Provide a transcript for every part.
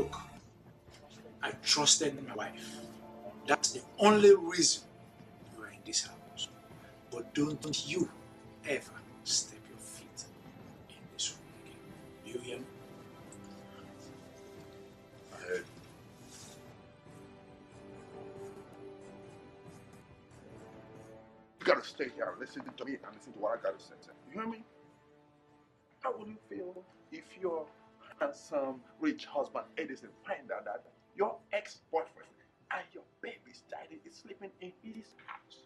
Look, I trusted my wife. That's the only reason you are in this house. But don't you ever step your feet in this room again. Do you hear me? I heard. You gotta stay here and listen to me and listen to what I gotta say. You hear me? How would you feel if your handsome, rich husband Edison find out that your ex-boyfriend and your baby's daddy is sleeping in his house?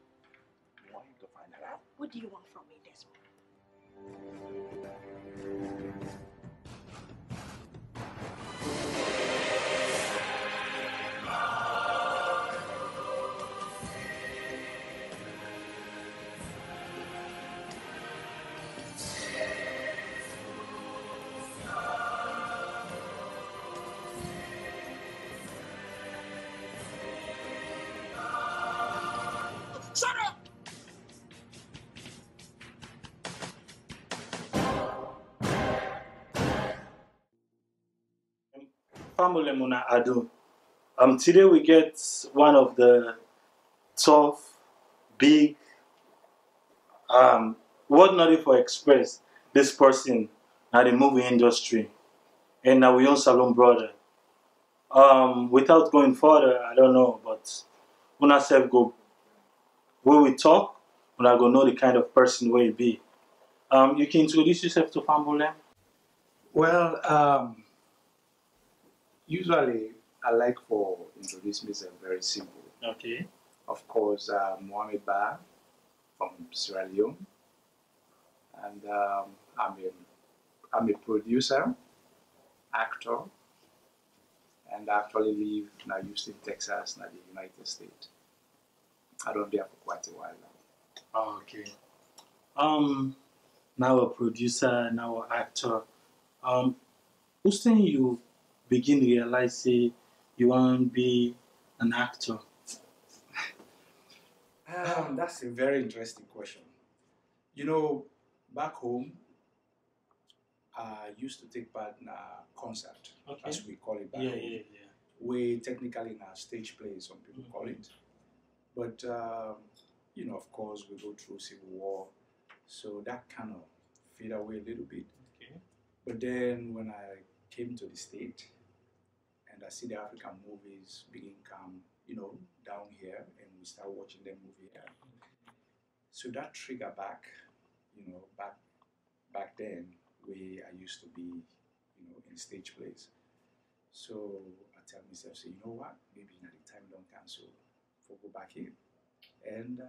You want him to find that out? What do you want from me, Desmond? Today we get one of the tough, big, what not if I express this person in the movie industry, and now we own Salon Brother. Without going further, I don't know, but when I self go, when we talk, when I go know the kind of person we be. You can introduce yourself to Famulem. Well, usually, I like for introduce myself very simple. Okay. Of course, Mohamed Bah from Sierra Leone, and I'm a producer, actor, and I actually live now Houston, Texas, now the United States. I don't be here for quite a while now. Oh, okay. Now a producer, now an actor. Who's thing you begin to realize, say, you want to be an actor? That's a very interesting question. You know, back home, I used to take part in a concert, okay, as we call it back home. Yeah. We technically in a stage play, some people call it. But, you know, of course, we go through civil war, so that kind of fade away a little bit. Okay. But then when I came to the state, and I see the African movies begin come, you know, down here, and we start watching them movie here. So that trigger back, you know, back then, where I used to be, you know, in stage plays. So I tell myself, say, you know what? Maybe now the time don't cancel, so we'll go back in. And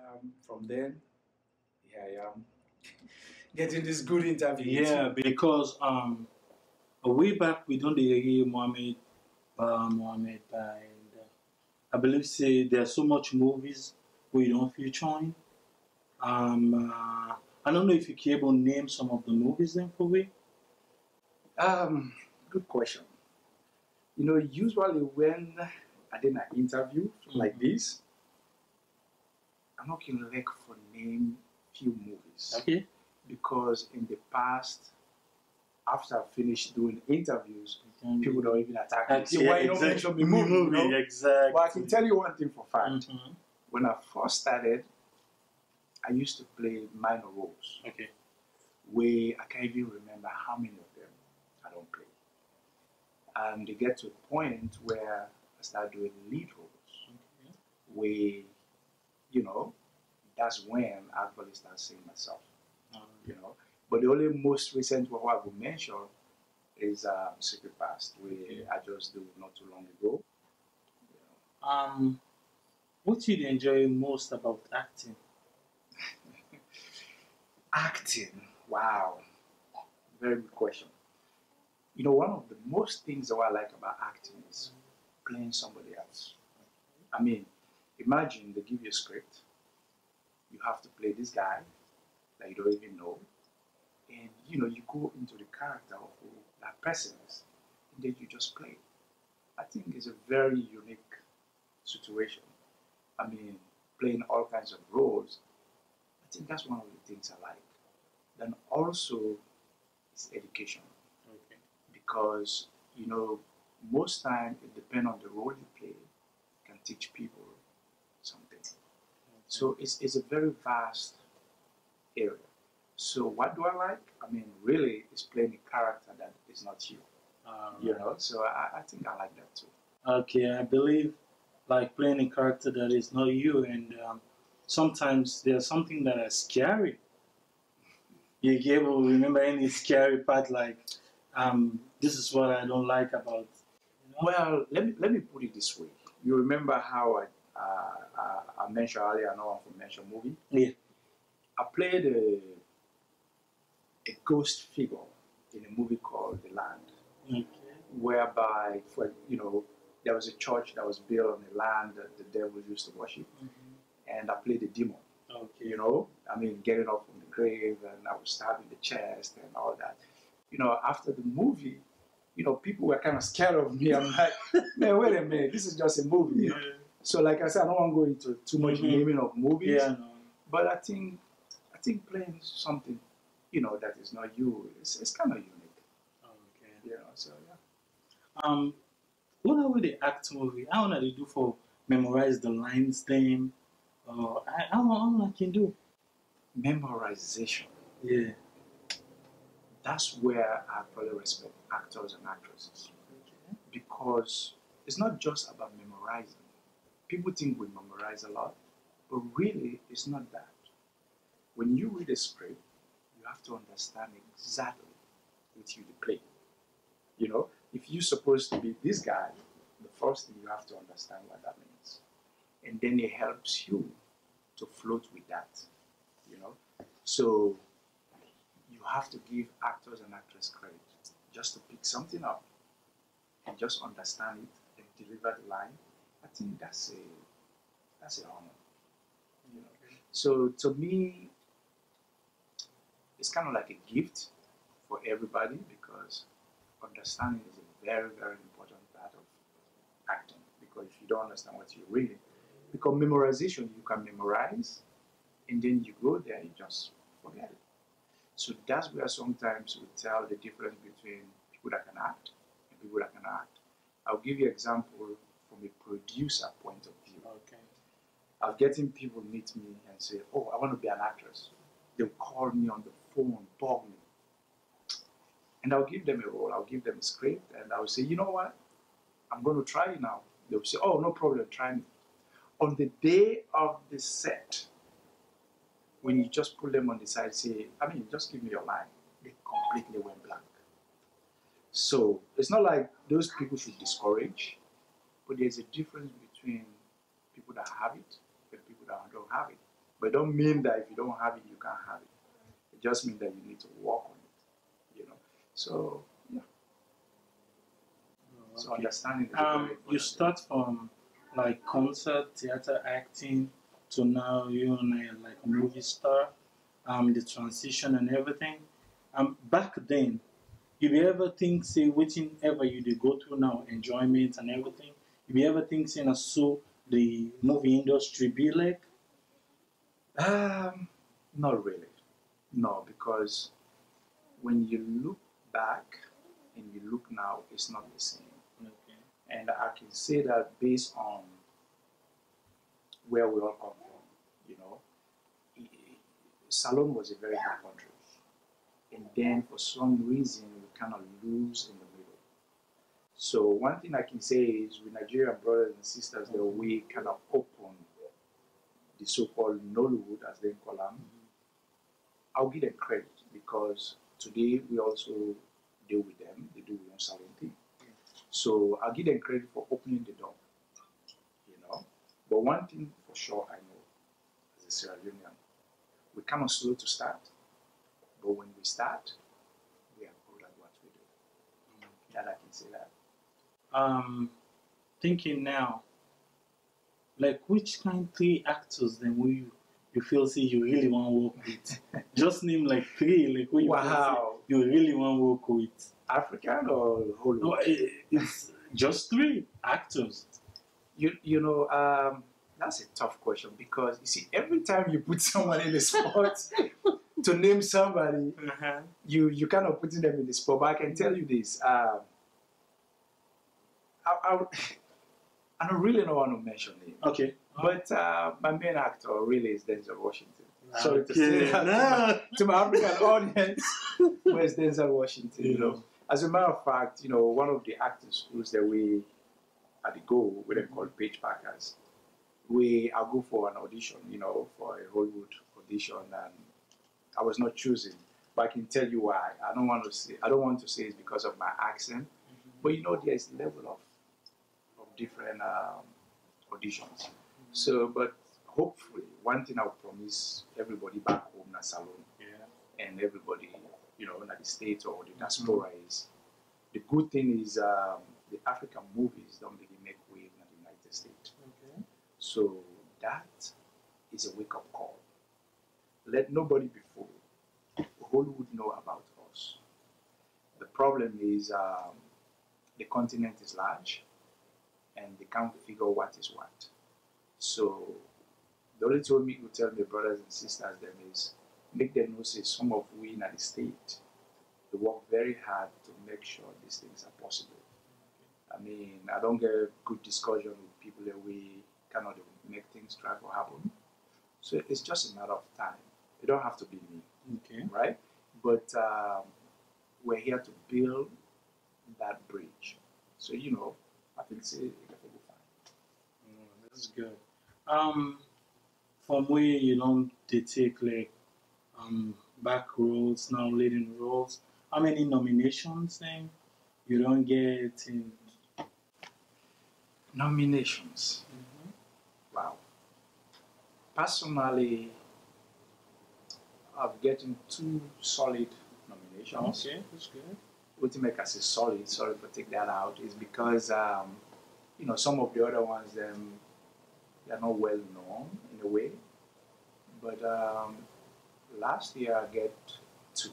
from then, here I am getting this good interview. Yeah, because way back, we don't hear Mohamed Bah, and I believe say there are so much movies we don't feature on. I don't know if you can able to name some of the movies then for me. Good question. You know, usually when I did an interview like this, I'm not going to look for name few movies. Okay. Because in the past, after I finish doing interviews, people don't even attack me. See, why you don't mention the movie? You know? Exactly. But I can tell you one thing for fact. When I first started, I used to play minor roles. Okay. Where I can't even remember how many of them I don't play. And they get to a point where I start doing lead roles. Okay. Where, you know, that's when I actually start seeing myself. You know. But the only most recent one I would mention is Secret Past, where I just do not too long ago. Yeah. What do you enjoy most about acting? Acting? Wow. Very good question. You know, one of the most things that I like about acting is playing somebody else. I mean, imagine they give you a script. You have to play this guy that you don't even know. And, you know, you go into the character of who that person is, and then you just play. I think it's a very unique situation. I mean, playing all kinds of roles, I think that's one of the things I like. Then also, it's education. Okay. Because, you know, most time it depends on the role you play, can teach people something. Okay. So it's a very vast area. So what do I like? I mean, really, it's playing a character that is not you. You know, so I think I like that too. Okay, I believe like playing a character that is not you, and sometimes there's something that is scary. You be able to remember any scary part, like this is what I don't like about. You know? Well, let me put it this way. You remember how I mentioned earlier, I know I'm from mention movie. Yeah. I played a ghost figure in a movie called The Land, whereby, you know, there was a church that was built on the land that the devil used to worship, and I played the demon. Okay. You know, I mean, getting up from the grave, and I was stabbed in the chest and all that. You know, after the movie, you know, people were kind of scared of me. I'm like, man, wait a minute, this is just a movie. Yeah. So, like I said, I don't want to go into too much naming of movies, but I think playing something, you know, that is not you, it's kind of unique. Okay. Yeah. So yeah. What about the act movie? I want to do for memorize the lines name. I can do memorization. Yeah, that's where I probably respect actors and actresses, because it's not just about memorizing. People think we memorize a lot, but really it's not that. When you read a script, you have to understand exactly what you play. You know, if you're supposed to be this guy, the first thing you have to understand what that means. And then it helps you to float with that, you know. So you have to give actors and actresses credit just to pick something up and just understand it and deliver the line. I think that's a honor, you know. So to me, it's kind of like a gift for everybody, because understanding is a very, very important part of acting. Because if you don't understand what you're reading, because memorization, you can memorize, and then you go there and you just forget it. So that's where sometimes we tell the difference between people that can act and people that cannot act. I'll give you an example from a producer point of view. Okay. I'm getting people meet me and say, oh, I want to be an actress. They'll call me on the phone, bug me. And I'll give them a role, I'll give them a script, and I'll say, you know what, I'm going to try it now. They'll say, oh, no problem, try me. On the day of the set, when you just pull them on the side, say, I mean, just give me your line, they completely went blank. So it's not like those people should discourage, but there's a difference between people that have it and people that don't have it. But it don't mean that if you don't have it, you can't have it. It just means that you need to work on it, you know. So yeah. Okay. So understanding. You start from like concert, theater, acting, to now you're like a movie star. The transition and everything. Back then, if you ever think, say, whatever you did go through now, enjoyment and everything. If you ever think, say, now, so the movie industry be like. Not really. No, because when you look back and you look now, it's not the same. Okay. And I can say that based on where we all come from, you know. Salon was a very big country. And then for some reason, we kind of lose in the middle. So one thing I can say is with Nigerian brothers and sisters, the way kind of open the so-called Nollywood, as they call them, I'll give them credit, because today we also deal with them, they do their own Salon thing. So I'll give them credit for opening the door, you know. But one thing for sure I know, as a Sierra Leonean, we come on slow to start, but when we start, we are good at what we do. That I can say that. Thinking now, like which kind of three actors then will you feel say you really want to work with? Just name like three, like who you, you really want to work with. African or whole? No, it's just three actors. You know, that's a tough question, because you see, every time you put someone in a spot to name somebody, you kind of putting them in the spot. But I can tell you this, I don't really know how to mention it. Okay. But my main actor really is Denzel Washington. Sorry to say that to my African audience, where's Denzel Washington? Yeah. You know, as a matter of fact, you know, one of the acting schools that we had to go, we then called Page Packers. I go for an audition, you know, for a Hollywood audition, and I was not chosen. But I can tell you why. I don't want to say it's because of my accent, but you know, there's a level of different auditions. So, but hopefully, one thing I'll promise everybody back home, na Salon, and everybody, you know, in the States or the diaspora is, the good thing is the African movies don't really make wave in the United States. Okay. So that is a wake-up call. Let nobody be fooled. Hollywood know about us. The problem is the continent is large and they can't figure what is what. So the only told me to tell my brothers and sisters them is make them know say some of we in the state they work very hard to make sure these things are possible. I mean, I don't get a good discussion with people that we cannot make things try to happen. So it's just a matter of time. It don't have to be me. Okay. Right? But we're here to build that bridge. So, you know, I think it's going to be fine. That's good. From where you know they take like back roles, now leading roles, how many nominations then you don't get in nominations? Wow. Personally, I've gotten 2 solid nominations. Okay, that's good. What to make us a solid, sorry for take that out, is because, you know, some of the other ones, they're not well known in a way. But last year I get 2.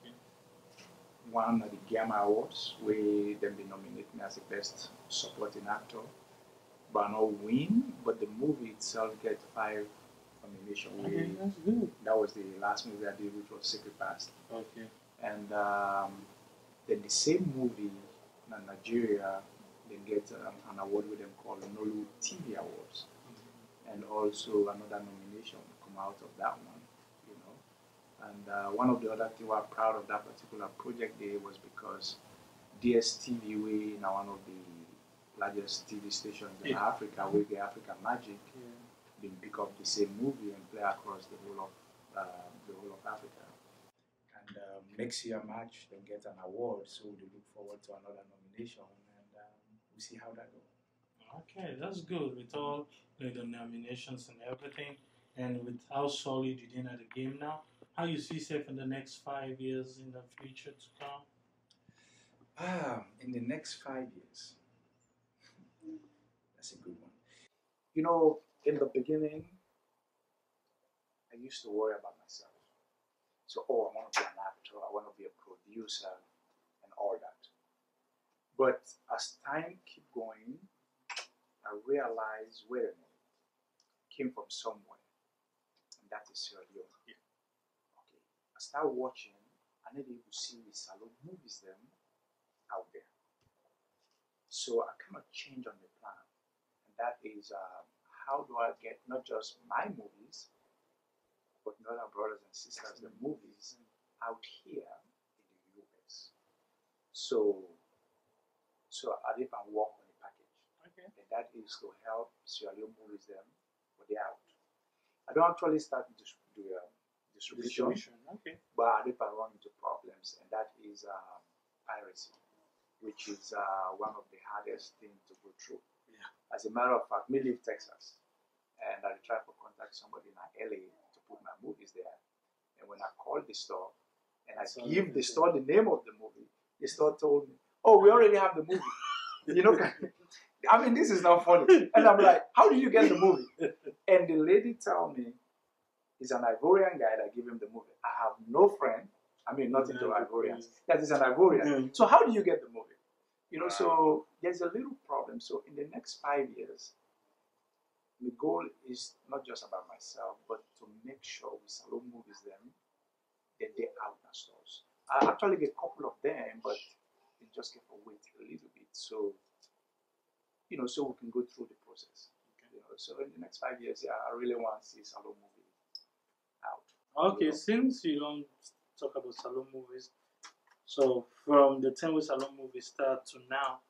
Okay. One at the Gyamma Awards, where they nominate me as the best supporting actor. But not win, but the movie itself get 5 nominations. Okay, that's good. That was the last movie I did, which was Secret Past. Okay. And then the same movie in Nigeria, they get an award with them called the NOLU TV Awards. And also another nomination come out of that one, you know. And one of the other things I'm proud of that particular project there was because DSTV, we now one of the largest TV stations in Africa, with the Africa Magic, they pick up the same movie and play across the whole of Africa. And next year March they get an award, so they look forward to another nomination, and we'll see how that goes. Okay, that's good. With all like, the nominations and everything, and with how solid you did at the game now, how you see yourself in the next 5 years in the future to come? In the next 5 years. That's a good one. You know, in the beginning, I used to worry about myself. So, oh, I want to be an actor, I want to be a producer, and all that. But as time keep going, I realized, wait a minute, I came from somewhere, and that is Sierra Leone. Yeah. Okay. I start watching, and then they will see the Salon movies them out there. So I kind of change on the plan, and that is how do I get not just my movies, but other brothers and sisters, the movies out here in the US. So I live and work on the package, and that is to help Sierra Leone movies them for the out. I don't actually start to do distribution, but I live and run into problems, and that is piracy, which is one of the hardest things to go through. Yeah. As a matter of fact, me live Texas, and I try to contact somebody in LA to put my movies there. And when I called the store, and I give the store the name of the movie, the store told me, "Oh, we already have the movie." You know, I mean, this is not funny. And I'm like, "How did you get the movie?" And the lady told me, "It's an Ivorian guy that gave him the movie. I have no friend. I mean, not into Ivorians. That is an Ivorian. So how do you get the movie?" You know, so there's a little problem. So in the next 5 years, the goal is not just about myself, but to make sure we Salon movies them, that they're out in stores. I actually get a couple of them, but it just gets away a little bit. So you know, so we can go through the process. Okay. You know, so in the next 5 years, yeah, I really want to see Salon movie out. Okay, you know? Since you don't talk about Salon movies, so from the time when Salon movies start to now,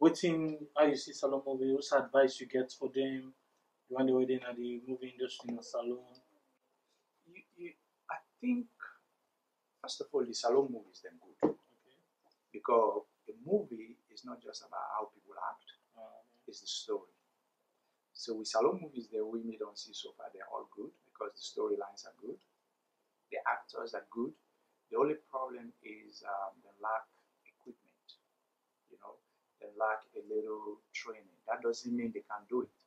waiting how you see Salon movie, what's advice you get for them when they're waiting at the movie industry in a Salon? I think, first of all, the Salon movies then good. Okay. Because the movie is not just about how people act, it's the story. So with Salon movies that we may don't see so far, they're all good because the storylines are good, the actors are good. The only problem is the lack of equipment, you know, they lack a little training. That doesn't mean they can't do it,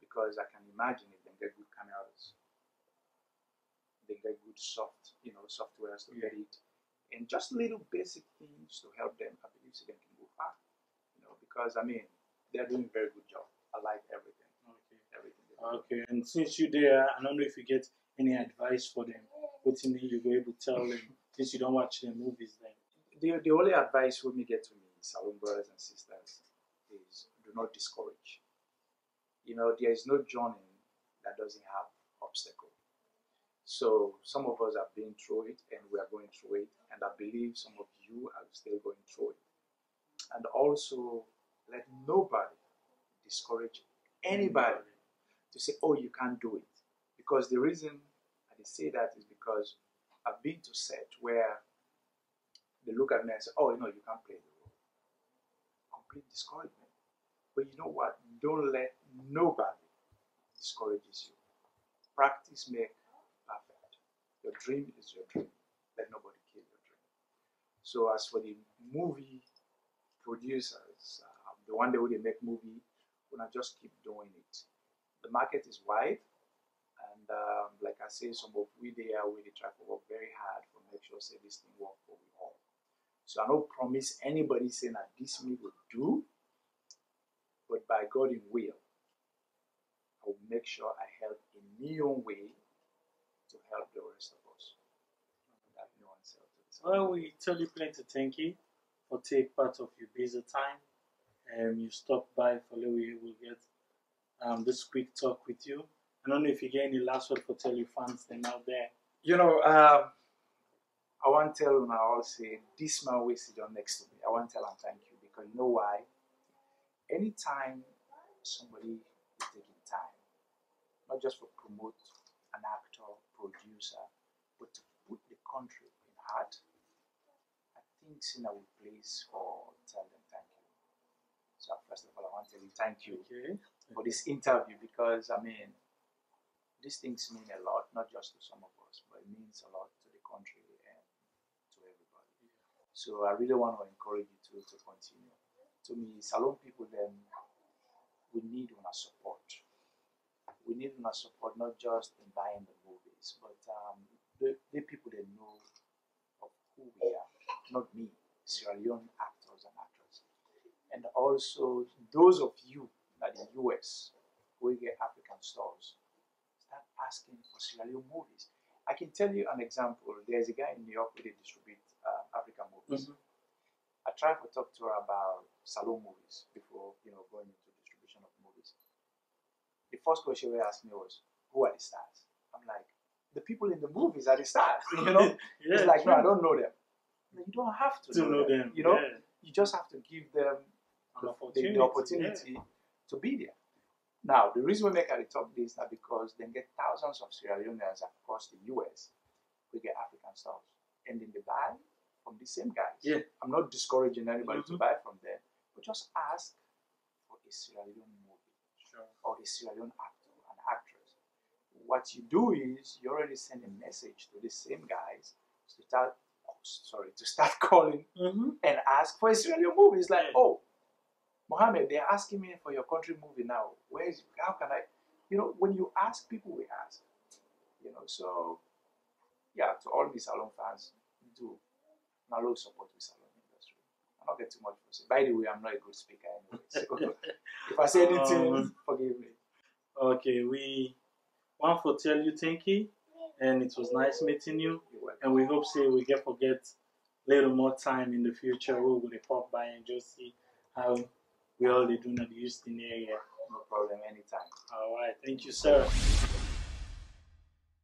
because I can imagine if they get good cameras, they get good software to get it, and just little basic things to help them. I believe so they can go far, you know, because I mean they're doing a very good job. I like everything. Okay, everything. Okay, and since you're there, I don't know if you get any advice for them. What do you mean you go able to tell them? Since you don't watch the movies, then the only advice we may get to me, Salon brothers and sisters, is do not discourage. You know, there is no journey that doesn't have obstacle. So some of us have been through it, and we are going through it, and I believe some of you are still going through it. And also, let nobody discourage anybody to say, "Oh, you can't do it," because the reason I say that is because I've been to set where they look at me and say, "Oh, you know, you can't play the role." Complete discouragement. But you know what? Don't let nobody discourages you. Practice makes perfect. Your dream is your dream. Let nobody kill your dream. So as for the movie producers, the one day when they make movie, gonna just keep doing it. The market is wide. And like I say, some of we there, we try to work very hard to make sure say this thing works for we all. So I don't promise anybody saying that this me will do, but by God in will, I will make sure I help in my own way to help the rest of us. That no one self well, we tell you plenty thank you for take part of your busy time, and you stop by for the way we will get this quick talk with you. I don't know if you get any last word for tell your fans then out there. You know, I want to tell them, I all say, this man will sit down next to me. I want to tell them thank you, because you know why? Anytime somebody is taking time, not just for promote an actor, producer, but to put the country in heart, I think Sina will place for tell them thank you. So first of all, I want to tell you thank you for this interview, because I mean, these things mean a lot, not just to some of us, but it means a lot to the country and to everybody. So I really want to encourage you to continue. To me, Salon people, then, we need your support. We need your support, not just in buying the movies, but the people that know of who we are, not me, Sierra Leone actors and actresses. And also, those of you that in the US, who get African stars, asking for Sierra Leone movies. I can tell you an example. There's a guy in New York where they distribute African movies. I tried to talk to her about Salon movies before, you know, going into distribution of movies. The first question they asked me was, "Who are the stars?" I'm like, "The people in the movies are the stars." You know, it's like, no, I don't know them. You don't have to know them. You know, you just have to give them the opportunity to be there. Now, the reason we make a talk this is because they get thousands of Sierra Leoneans across the US who get African stars. And then they buy from the same guys. Yeah. I'm not discouraging anybody to buy from them, but just ask for a Sierra Leone movie or a Sierra Leone actor and actress. What you do is you already send a message to the same guys to start, calling and ask for a Sierra Leone movie. It's like, oh, Mohamed, they're asking me for your country movie now. Where is, how can I, you know, when you ask, people will ask, you know, so, yeah, to all these Salon fans, do NOLU support the Salon industry. I'm not getting too much for it. By the way, I'm not a good speaker anyway, so if I say anything, forgive me. Okay, we want to tell you thank you, and it was nice meeting you, and we hope, say, we get forget a little more time in the future, we will pop by and just see how we only do not use the area. No problem, anytime. All right, thank you, sir.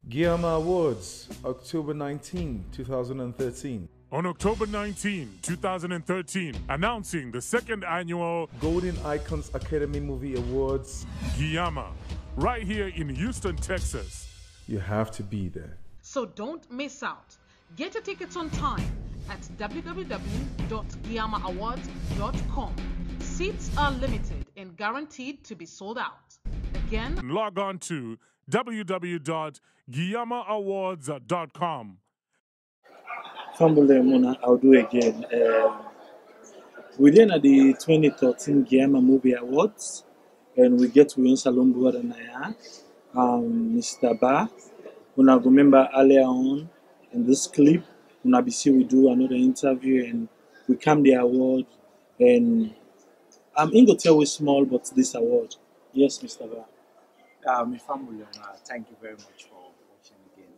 Gyamma Awards, October 19, 2013. On October 19, 2013, announcing the second annual Golden Icons Academy Movie Awards, Gyamma, right here in Houston, Texas. You have to be there. So don't miss out. Get your tickets on time at www.gyamaawards.com. Seats are limited and guaranteed to be sold out. Again, log on to www.gyamaawards.com. Fumble Mona, I'll do again. Within the 2013 Gyamma Movie Awards, and we get to Salon Brother Naya, Mr. Bah. Una remember earlier on in this clip, Una BC we do another interview and we come the award, and I'm in the tail small, but this award, yes, Mr. Bah. Family, thank you very much for watching again.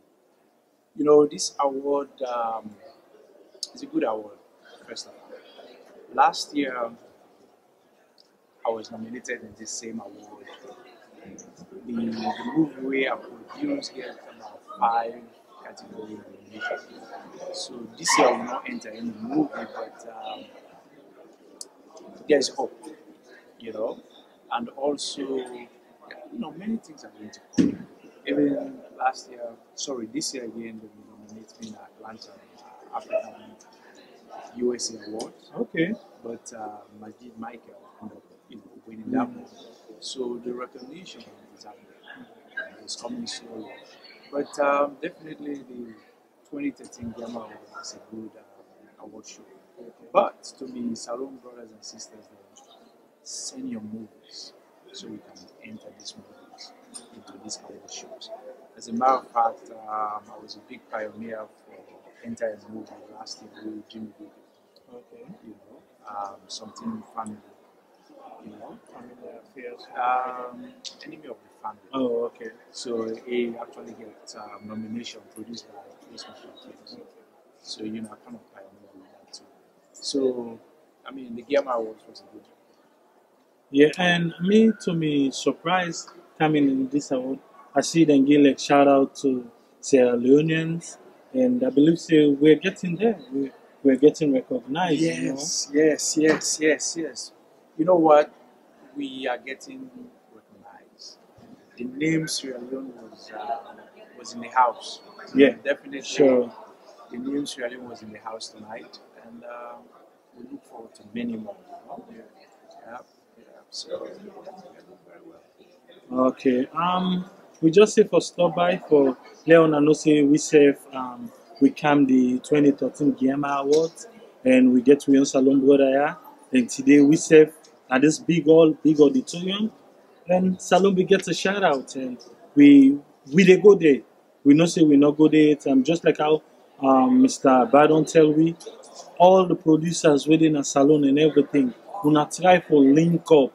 You know, this award is a good award, first of all. Last year, I was nominated in this same award. The movie we have produced here from our 5 categories. So this year I will not enter any movie, but there's hope, you know, and also, you know, many things are going to come. Even this year again, they were nominated in Atlanta, Africa Magic, USA Award. Okay. But Majid Michael, you know, winning that one. So the recognition is happening. It's coming slowly. But definitely the 2013 Gyamma was a good award show. But to be Salon brothers and sisters, send your movies, so we can enter these movies into these award shows. As a matter of fact, I was a big pioneer for entering the movie last year with Jimmy Baker. Okay. You know, something family, you know, family affairs. Enemy of the family. Oh, okay. So he actually got nomination produced by Christmas. Okay. So, you know, I kind of pioneer with that too. So, I mean, the Gyamma Awards was a good one. Yeah, and to me, surprised coming in this award. I see Dengue like shout out to Sierra Leoneans, and I believe so we're getting there. We're getting recognized. Yes, you know? Yes. You know what? We are getting recognized. The name Sierra Leone was in the house. So yeah, definitely. Sure. The name Sierra Leone was in the house tonight, and we look forward to many more. You know? Yeah. So, okay, we just say for stop by for Leon and Ose, we say we come the 2013 Gyamma Awards and we get to your Salon Brother, and today we say at this big auditorium, and Salon we get a shout out, and we they go there, we know say we not go there, and just like how Mr. Bah don't tell we, all the producers within a Salon and everything, we not try for link up.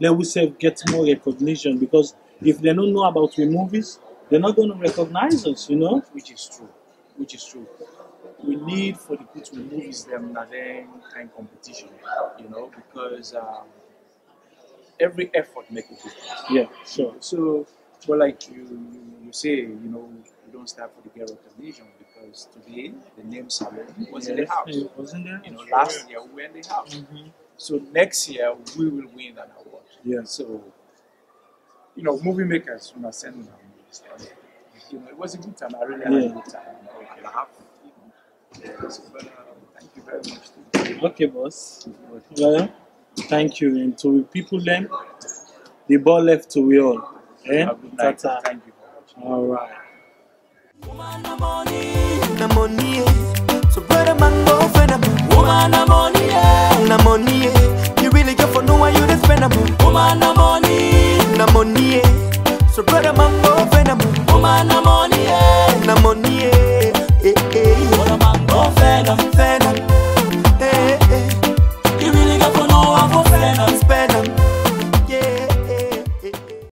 Let we say get more recognition, because if they don't know about the movies, they're not going to recognize us, you know? Which is true. We need for the good movies them that they can competition, you know, because every effort makes a difference. Yeah, sure. So, well, like you say, you know, we don't start for the get recognition, because today the name Salon was in the house. It wasn't there? You know, last year we were in the house. Mm-hmm. So next year we will win an award. Yeah. So, you know, movie makers when I send them movies, you know, it was a good time. I really had a good time. You know, thank you very much. Okay, boss. Well, thank you, and to people then, the ball left to we all. Eh? Tata. Thank you very much. All right. Money, you really go for no one you spend a move. Woman, no money, no money. So, brother, man, go for them. Woman, no money, no money. What a man, go for them.